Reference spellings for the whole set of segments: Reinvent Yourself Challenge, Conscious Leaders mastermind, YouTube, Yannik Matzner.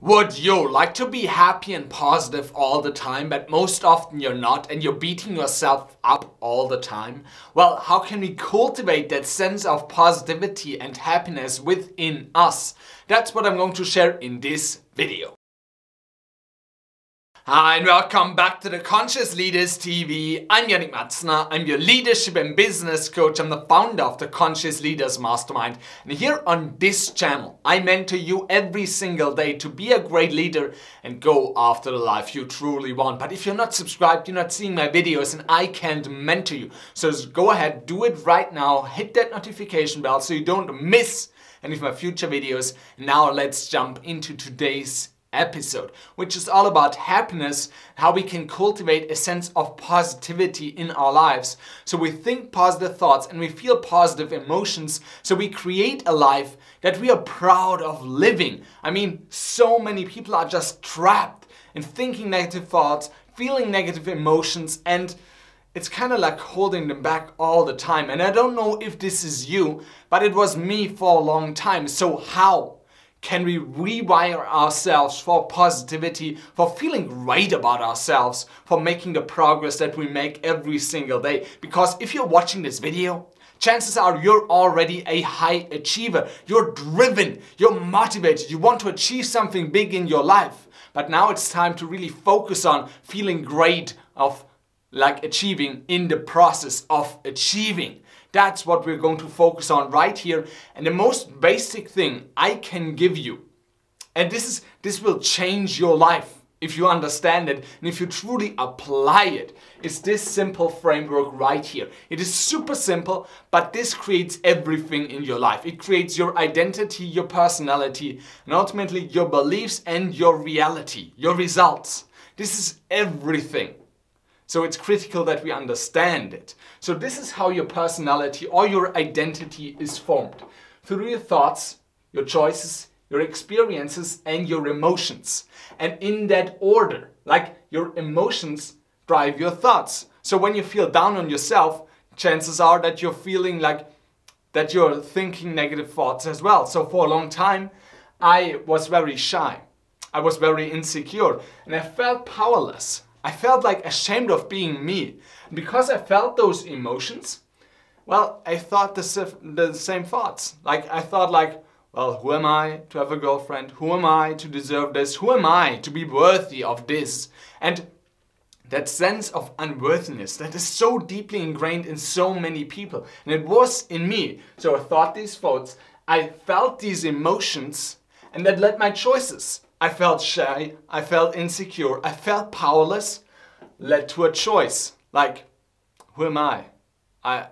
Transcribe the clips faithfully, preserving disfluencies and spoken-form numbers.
Would you like to be happy and positive all the time, but most often you're not and you're beating yourself up all the time? Well, how can we cultivate that sense of positivity and happiness within us? That's what I'm going to share in this video. Hi and welcome back to the Conscious Leaders T V. I'm Yannik Matzner. I'm your leadership and business coach. I'm the founder of the Conscious Leaders Mastermind. And here on this channel, I mentor you every single day to be a great leader and go after the life you truly want. But if you're not subscribed, you're not seeing my videos and I can't mentor you. So go ahead, do it right now. Hit that notification bell so you don't miss any of my future videos. Now let's jump into today's episode, which is all about happiness, how we can cultivate a sense of positivity in our lives. So we think positive thoughts and we feel positive emotions. So we create a life that we are proud of living. I mean, so many people are just trapped in thinking negative thoughts, feeling negative emotions, and it's kind of like holding them back all the time. And I don't know if this is you, but it was me for a long time. So how can we rewire ourselves for positivity, for feeling right about ourselves, for making the progress that we make every single day? Because if you're watching this video, chances are you're already a high achiever. You're driven, you're motivated, you want to achieve something big in your life. But now it's time to really focus on feeling great of like achieving in the process of achieving. That's what we're going to focus on right here. And the most basic thing I can give you, and this is this will change your life if you understand it and if you truly apply it, is this simple framework right here. It is super simple, but this creates everything in your life. It creates your identity, your personality, and ultimately your beliefs and your reality, your results. This is everything. So it's critical that we understand it. So this is how your personality or your identity is formed. Through your thoughts, your choices, your experiences, and your emotions. And in that order, like your emotions drive your thoughts. So when you feel down on yourself, chances are that you're feeling like that you're thinking negative thoughts as well. So for a long time, I was very shy. I was very insecure and I felt powerless. I felt like ashamed of being me. Because I felt those emotions, well, I thought the, the same thoughts. Like, I thought like, well, who am I to have a girlfriend? Who am I to deserve this? Who am I to be worthy of this? And that sense of unworthiness that is so deeply ingrained in so many people. And it was in me. So I thought these thoughts, I felt these emotions, and that led my choices. I felt shy, I felt insecure, I felt powerless, led to a choice. Like, who am I? I,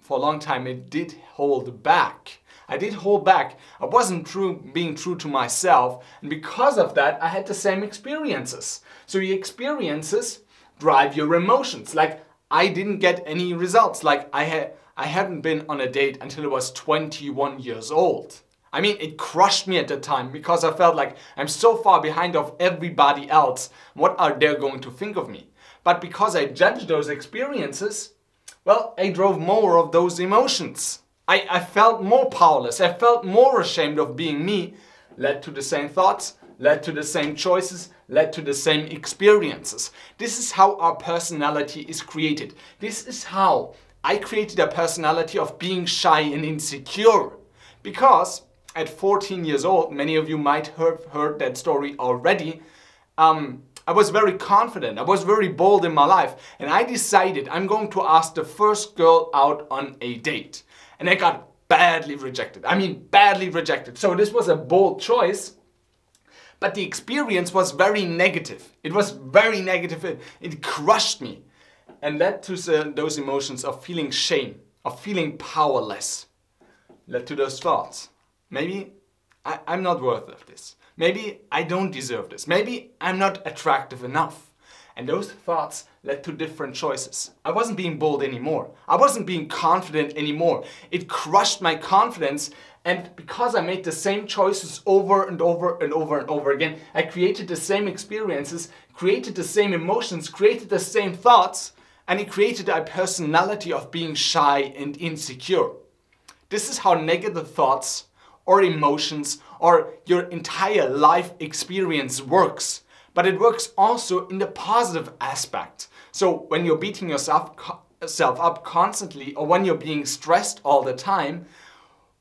for a long time, it did hold back. I did hold back. I wasn't true, being true to myself. And because of that, I had the same experiences. So your experiences drive your emotions. Like, I didn't get any results. Like, I, ha I hadn't been on a date until I was twenty-one years old. I mean, it crushed me at the time because I felt like I'm so far behind of everybody else. What are they going to think of me? But because I judged those experiences, well, I drove more of those emotions. I, I felt more powerless. I felt more ashamed of being me. Led to the same thoughts, led to the same choices, led to the same experiences. This is how our personality is created. This is how I created a personality of being shy and insecure. Because at fourteen years old, many of you might have heard that story already, um, I was very confident, I was very bold in my life, and I decided I'm going to ask the first girl out on a date. And I got badly rejected, I mean badly rejected. So this was a bold choice, but the experience was very negative. It was very negative, it, it crushed me and led to those emotions of feeling shame, of feeling powerless, led to those thoughts. Maybe I, I'm not worth of this. Maybe I don't deserve this. Maybe I'm not attractive enough. And those thoughts led to different choices. I wasn't being bold anymore. I wasn't being confident anymore. It crushed my confidence. And because I made the same choices over and over and over and over again, I created the same experiences, created the same emotions, created the same thoughts, and it created a personality of being shy and insecure. This is how negative thoughts or emotions or your entire life experience works, but it works also in the positive aspect. So when you're beating yourself up constantly, or when you're being stressed all the time,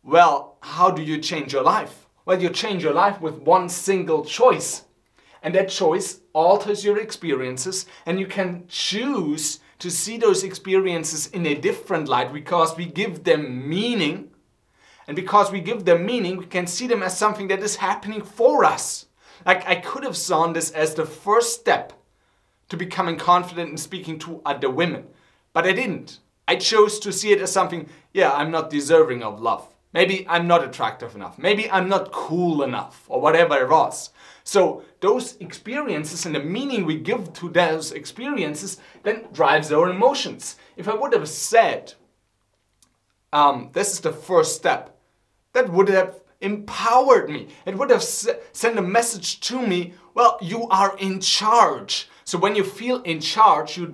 well, how do you change your life? Well, you change your life with one single choice. And that choice alters your experiences, and you can choose to see those experiences in a different light because we give them meaning. And because we give them meaning, we can see them as something that is happening for us. Like, I could have seen this as the first step to becoming confident in speaking to other women, but I didn't. I chose to see it as something, yeah, I'm not deserving of love. Maybe I'm not attractive enough. Maybe I'm not cool enough, or whatever it was. So those experiences and the meaning we give to those experiences then drives our emotions. If I would have said, um, this is the first step, that would have empowered me. It would have sent a message to me, well, you are in charge. So when you feel in charge, you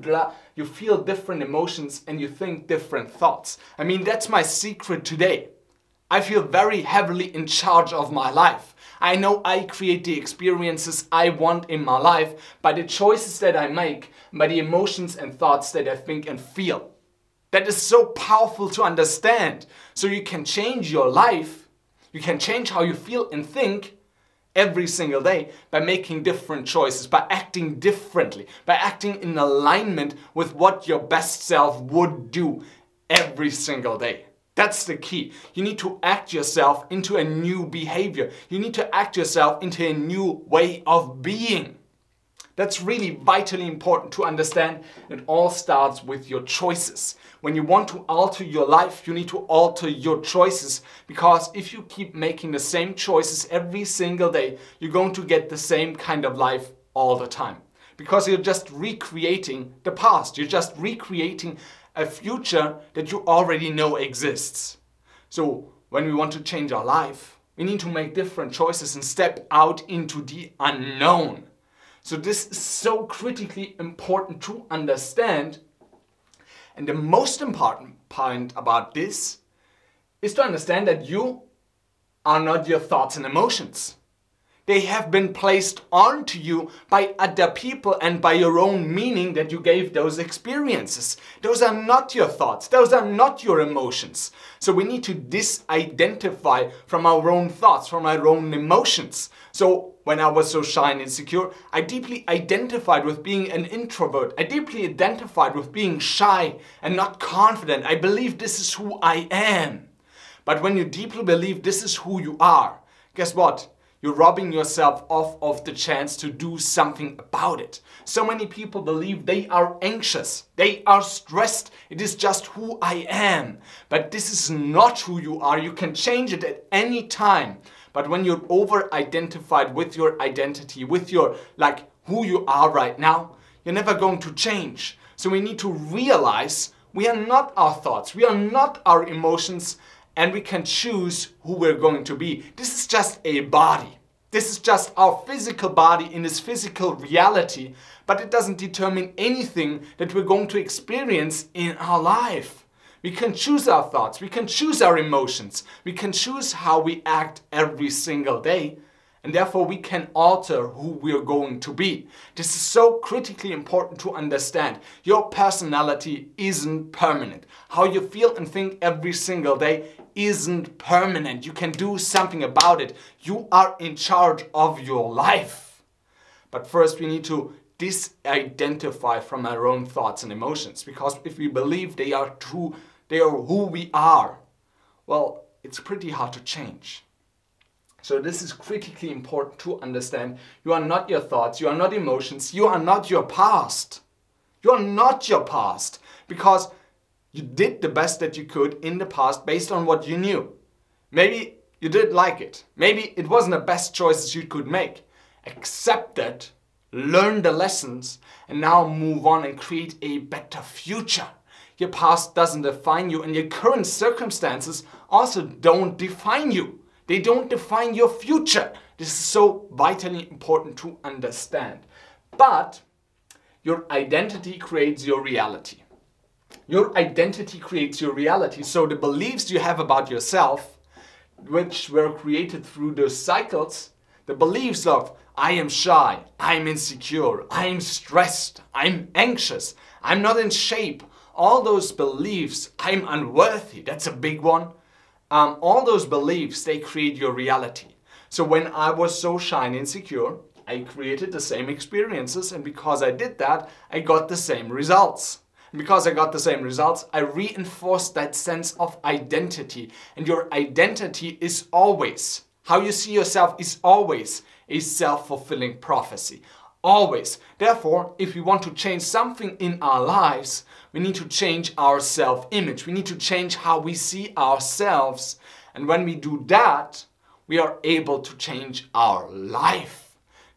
you feel different emotions and you think different thoughts. I mean, that's my secret today. I feel very heavily in charge of my life. I know I create the experiences I want in my life by the choices that I make, by the emotions and thoughts that I think and feel. That is so powerful to understand. So you can change your life, you can change how you feel and think every single day by making different choices, by acting differently, by acting in alignment with what your best self would do every single day. That's the key. You need to act yourself into a new behavior. You need to act yourself into a new way of being. That's really vitally important to understand. It all starts with your choices. When you want to alter your life, you need to alter your choices, because if you keep making the same choices every single day, you're going to get the same kind of life all the time. Because you're just recreating the past. You're just recreating a future that you already know exists. So when we want to change our life, we need to make different choices and step out into the unknown. So this is so critically important to understand. And the most important point about this is to understand that you are not your thoughts and emotions. They have been placed onto you by other people and by your own meaning that you gave those experiences. Those are not your thoughts. Those are not your emotions. So we need to disidentify from our own thoughts, from our own emotions. So when I was so shy and insecure, I deeply identified with being an introvert. I deeply identified with being shy and not confident. I believe this is who I am. But when you deeply believe this is who you are, guess what? You're robbing yourself off of the chance to do something about it. So many people believe they are anxious, they are stressed, it is just who I am. But this is not who you are. You can change it at any time. But when you're over-identified with your identity, with your, like, who you are right now, you're never going to change. So we need to realize we are not our thoughts, we are not our emotions, and we can choose who we're going to be. This is just a body. This is just our physical body in this physical reality, but it doesn't determine anything that we're going to experience in our life. We can choose our thoughts, we can choose our emotions, we can choose how we act every single day, and therefore we can alter who we're going to be. This is so critically important to understand. Your personality isn't permanent. How you feel and think every single day isn't permanent. You can do something about it. You are in charge of your life. But first we need to disidentify from our own thoughts and emotions, because if we believe they are true, they are who we are, well, it's pretty hard to change. So this is critically important to understand. You are not your thoughts, you are not emotions, you are not your past. You are not your past, because you did the best that you could in the past based on what you knew. Maybe you didn't like it. Maybe it wasn't the best choices you could make. Accept that, learn the lessons, and now move on and create a better future. Your past doesn't define you, and your current circumstances also don't define you. They don't define your future. This is so vitally important to understand. But your identity creates your reality. Your identity creates your reality. So the beliefs you have about yourself which were created through those cycles, the beliefs of I am shy, I'm insecure, I'm stressed, I'm anxious, I'm not in shape, all those beliefs, I'm unworthy, that's a big one. Um, all those beliefs, they create your reality. So when I was so shy and insecure, I created the same experiences, and because I did that, I got the same results. And because I got the same results, I reinforced that sense of identity. And your identity is always, how you see yourself is always a self-fulfilling prophecy. Always. Therefore, if we want to change something in our lives, we need to change our self-image. We need to change how we see ourselves. And when we do that, we are able to change our life.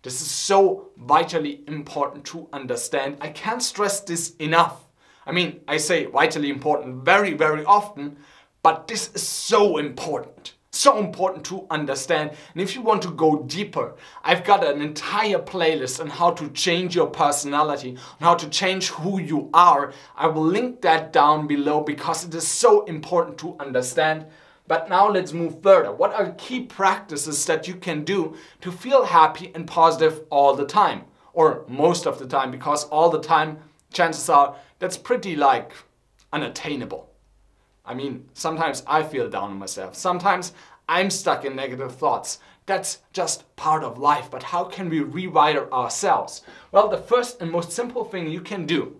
This is so vitally important to understand. I can't stress this enough. I mean, I say vitally important very, very often, but this is so important. So important to understand, and if you want to go deeper, I've got an entire playlist on how to change your personality, on how to change who you are. I will link that down below because it is so important to understand. But now let's move further. What are key practices that you can do to feel happy and positive all the time, or most of the time, because all the time, chances are that's pretty like unattainable. I mean, sometimes I feel down on myself. Sometimes I'm stuck in negative thoughts. That's just part of life. But how can we rewire ourselves? Well, the first and most simple thing you can do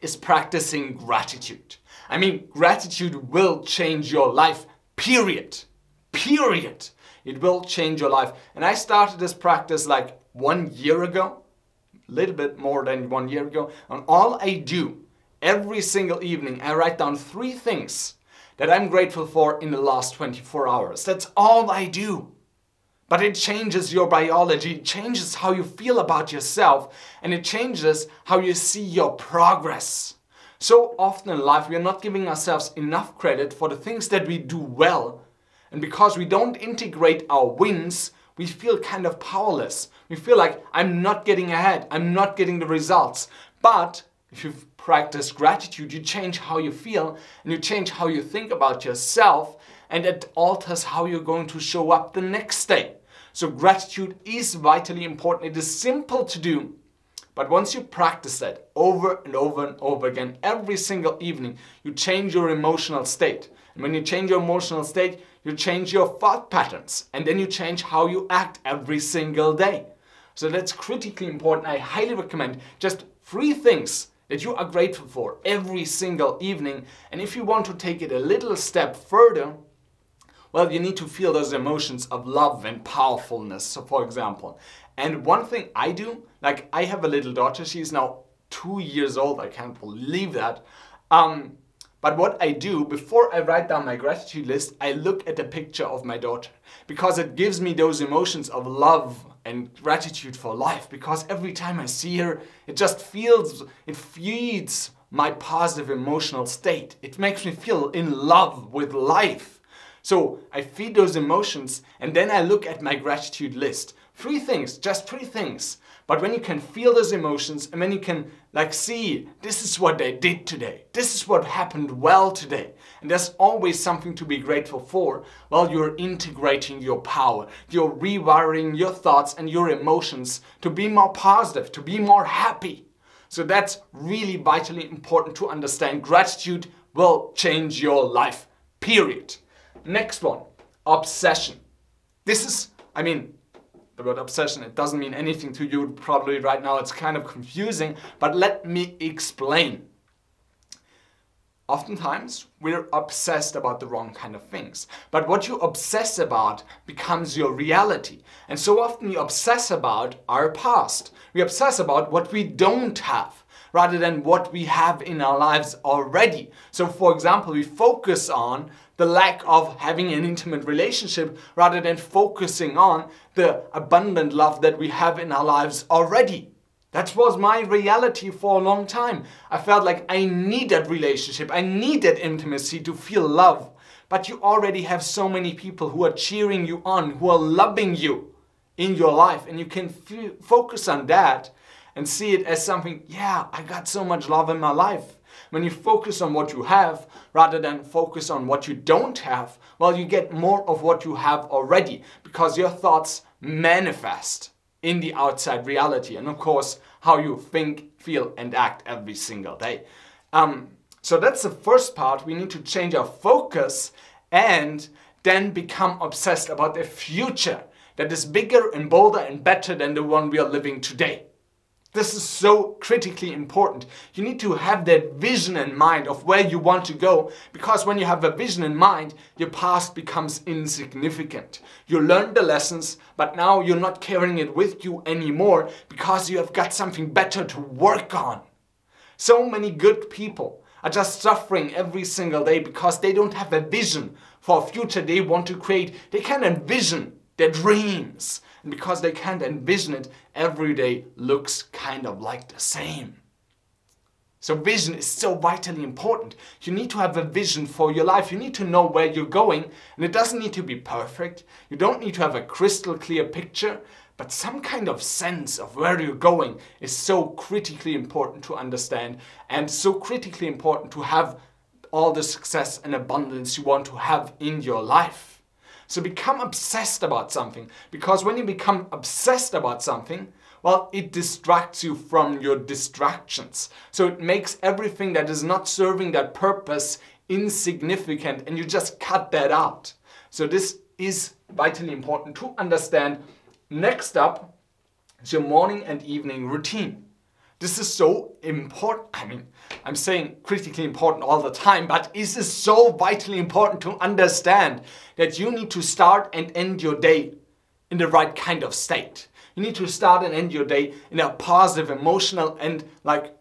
is practicing gratitude. I mean, gratitude will change your life, period. Period. It will change your life. And I started this practice like one year ago, a little bit more than one year ago. And all I do every single evening, I write down three things that I'm grateful for in the last twenty-four hours. That's all I do. But it changes your biology, it changes how you feel about yourself, and it changes how you see your progress. So often in life, we are not giving ourselves enough credit for the things that we do well. And because we don't integrate our wins, we feel kind of powerless. We feel like, I'm not getting ahead, I'm not getting the results. But if you've practice gratitude, you change how you feel and you change how you think about yourself, and it alters how you're going to show up the next day. So gratitude is vitally important. It is simple to do, but once you practice that over and over and over again, every single evening, you change your emotional state. And when you change your emotional state, you change your thought patterns, and then you change how you act every single day. So that's critically important. I highly recommend just three things that you are grateful for every single evening. And if you want to take it a little step further, well, you need to feel those emotions of love and powerfulness, so for example. And one thing I do, like I have a little daughter, she's now two years old, I can't believe that. Um, but what I do, before I write down my gratitude list, I look at the picture of my daughter, because it gives me those emotions of love and gratitude for life, because every time I see her, it just feels, it feeds my positive emotional state. It makes me feel in love with life. So I feed those emotions, and then I look at my gratitude list. Three things, just three things. But when you can feel those emotions, and when you can like see, this is what they did today, this is what happened well today, and there's always something to be grateful for, while you're integrating your power, you're rewiring your thoughts and your emotions to be more positive, to be more happy. So that's really vitally important to understand. Gratitude will change your life, period. Next one, obsession. This is, I mean, the word obsession, it doesn't mean anything to you probably right now, it's kind of confusing, but let me explain. Oftentimes, we're obsessed about the wrong kind of things, but what you obsess about becomes your reality. And so often we obsess about our past, we obsess about what we don't have, rather than what we have in our lives already. So for example, we focus on the lack of having an intimate relationship rather than focusing on the abundant love that we have in our lives already. That was my reality for a long time. I felt like I need that relationship, I need that intimacy to feel love. But you already have so many people who are cheering you on, who are loving you in your life, and you can focus on that and see it as something, yeah, I got so much love in my life. When you focus on what you have rather than focus on what you don't have, well, you get more of what you have already because your thoughts manifest in the outside reality and, of course, how you think, feel and act every single day. Um, so that's the first part. We need to change our focus and then become obsessed about a future that is bigger and bolder and better than the one we are living today. This is so critically important. You need to have that vision in mind of where you want to go, because when you have a vision in mind, your past becomes insignificant. You learned the lessons, but now you're not carrying it with you anymore because you have got something better to work on. So many good people are just suffering every single day because they don't have a vision for a future they want to create. They can't envision their dreams. And because they can't envision it, every day looks kind of like the same. So vision is so vitally important. You need to have a vision for your life. You need to know where you're going, and it doesn't need to be perfect. You don't need to have a crystal clear picture, but some kind of sense of where you're going is so critically important to understand, and so critically important to have all the success and abundance you want to have in your life. So become obsessed about something, because when you become obsessed about something, well, it distracts you from your distractions. So it makes everything that is not serving that purpose insignificant, and you just cut that out. So this is vitally important to understand. Next up is your morning and evening routine. This is so important. I mean, I'm saying critically important all the time, but this is so vitally important to understand that you need to start and end your day in the right kind of state. You need to start and end your day in a positive, emotional, and like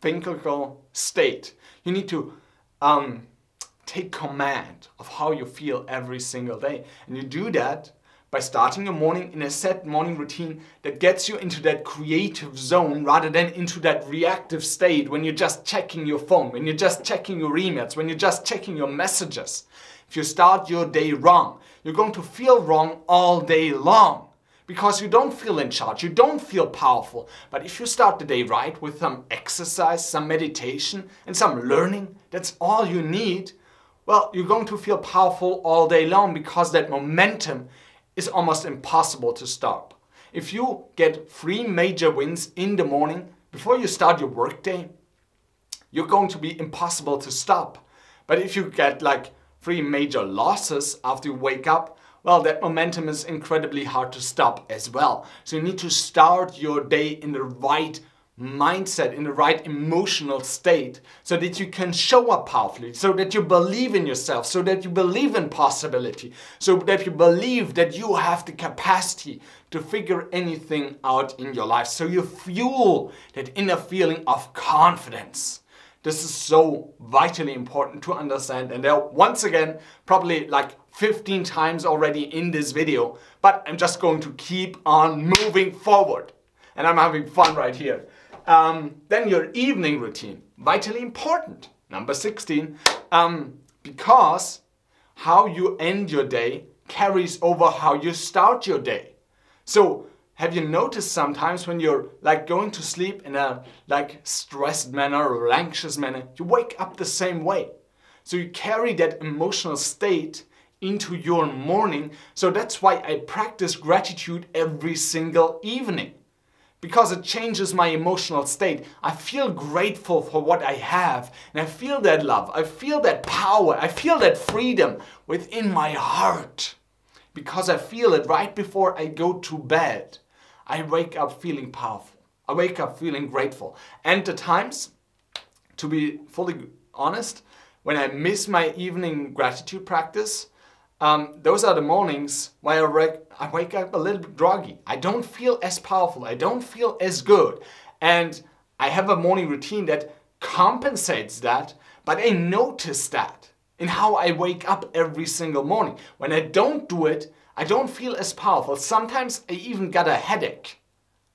thinkable state. You need to um, take command of how you feel every single day, and you do that by starting your morning in a set morning routine that gets you into that creative zone rather than into that reactive state when you're just checking your phone, when you're just checking your emails, when you're just checking your messages. If you start your day wrong, you're going to feel wrong all day long because you don't feel in charge, you don't feel powerful. But if you start the day right with some exercise, some meditation and some learning, that's all you need, well, you're going to feel powerful all day long because that momentum is almost impossible to stop. If you get three major wins in the morning before you start your workday, you're going to be impossible to stop. But if you get like three major losses after you wake up, well, that momentum is incredibly hard to stop as well. So you need to start your day in the right mindset, in the right emotional state, so that you can show up powerfully, so that you believe in yourself, so that you believe in possibility, so that you believe that you have the capacity to figure anything out in your life. So you fuel that inner feeling of confidence. This is so vitally important to understand, and there are, once again, probably like fifteen times already in this video, but I'm just going to keep on moving forward, and I'm having fun right here. Um, then your evening routine, vitally important, number sixteen, um, because how you end your day carries over how you start your day. So have you noticed sometimes when you're like going to sleep in a like stressed manner or anxious manner, you wake up the same way. So you carry that emotional state into your morning. So that's why I practice gratitude every single evening, because it changes my emotional state. I feel grateful for what I have, and I feel that love, I feel that power, I feel that freedom within my heart. Because I feel it right before I go to bed, I wake up feeling powerful, I wake up feeling grateful. And the times, to be fully honest, when I miss my evening gratitude practice, Um, those are the mornings where I, I wake up a little bit groggy. I don't feel as powerful. I don't feel as good. And I have a morning routine that compensates that, but I notice that in how I wake up every single morning. When I don't do it, I don't feel as powerful. Sometimes I even got a headache.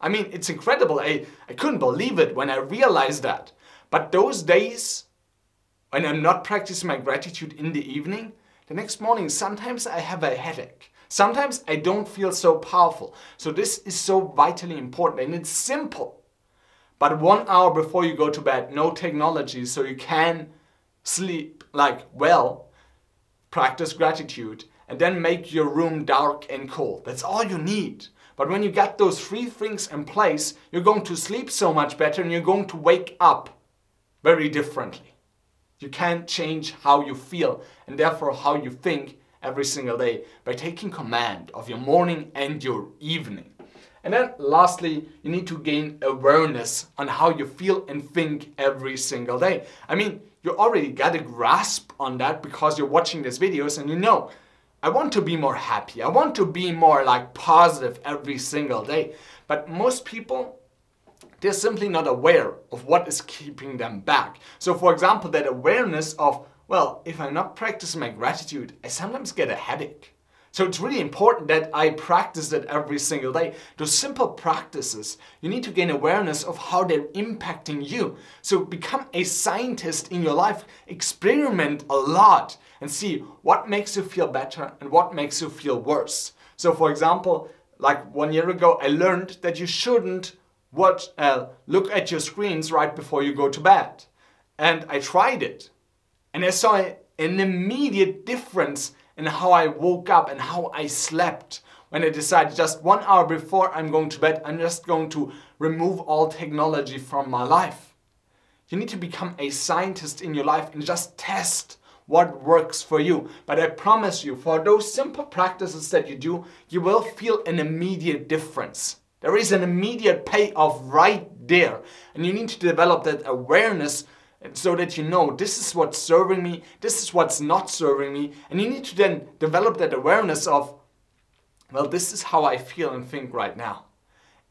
I mean, it's incredible. I, I couldn't believe it when I realized that. But those days when I'm not practicing my gratitude in the evening, the next morning, sometimes I have a headache. Sometimes I don't feel so powerful. So this is so vitally important, and it's simple. but one hour before you go to bed, no technology, so you can sleep like well, practice gratitude, and then make your room dark and cold. That's all you need. But when you get those three things in place, you're going to sleep so much better and you're going to wake up very differently. You can change how you feel and therefore how you think every single day by taking command of your morning and your evening. And then lastly, you need to gain awareness on how you feel and think every single day. I mean, you already got a grasp on that because you're watching these videos and you know, I want to be more happy. I want to be more like positive every single day. But most people, they're simply not aware of what is keeping them back. So for example, that awareness of, well, if I'm not practicing my gratitude, I sometimes get a headache. So it's really important that I practice it every single day. Those simple practices, you need to gain awareness of how they're impacting you. So become a scientist in your life, experiment a lot and see what makes you feel better and what makes you feel worse. So for example, like one year ago, I learned that you shouldn't watch, uh, look at your screens right before you go to bed. And I tried it and I saw an immediate difference and how I woke up and how I slept when I decided just one hour before I'm going to bed, I'm just going to remove all technology from my life. You need to become a scientist in your life and just test what works for you. But I promise you, for those simple practices that you do, you will feel an immediate difference. There is an immediate payoff right there. And you need to develop that awareness so that you know this is what's serving me, this is what's not serving me, and you need to then develop that awareness of, well, this is how I feel and think right now.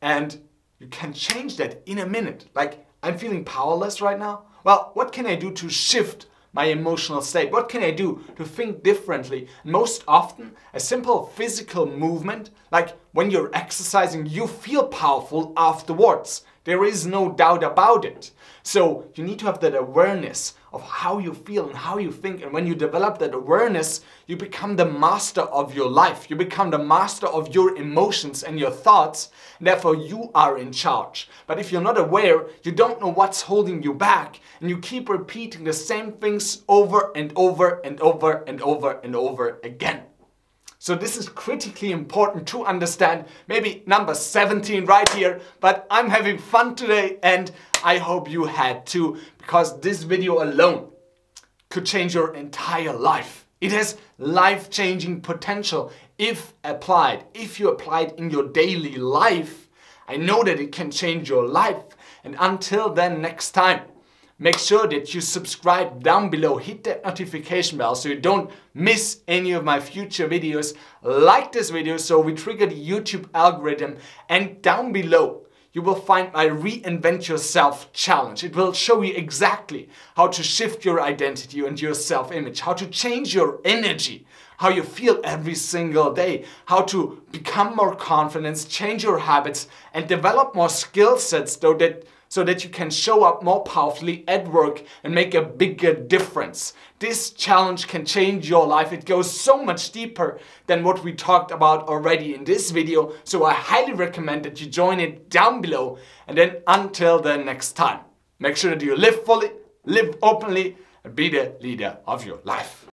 And you can change that in a minute. Like, I'm feeling powerless right now. Well, what can I do to shift my emotional state? What can I do to think differently? Most often, a simple physical movement, like when you're exercising, you feel powerful afterwards. There is no doubt about it. So you need to have that awareness of how you feel and how you think. And when you develop that awareness, you become the master of your life. You become the master of your emotions and your thoughts. And therefore, you are in charge. But if you're not aware, you don't know what's holding you back. And you keep repeating the same things over and over and over and over and over again. So this is critically important to understand, maybe number seventeen right here, but I'm having fun today and I hope you had too, because this video alone could change your entire life. It has life-changing potential if applied. If you apply it in your daily life, I know that it can change your life. And until then, next time, make sure that you subscribe down below, hit that notification bell so you don't miss any of my future videos. Like this video so we trigger the YouTube algorithm, and down below you will find my Reinvent Yourself Challenge. It will show you exactly how to shift your identity and your self-image, how to change your energy, how you feel every single day, how to become more confident, change your habits and develop more skill sets so that so that you can show up more powerfully at work and make a bigger difference. This challenge can change your life. It goes so much deeper than what we talked about already in this video. So I highly recommend that you join it down below. And then until the next time, make sure that you live fully, live openly, and be the leader of your life.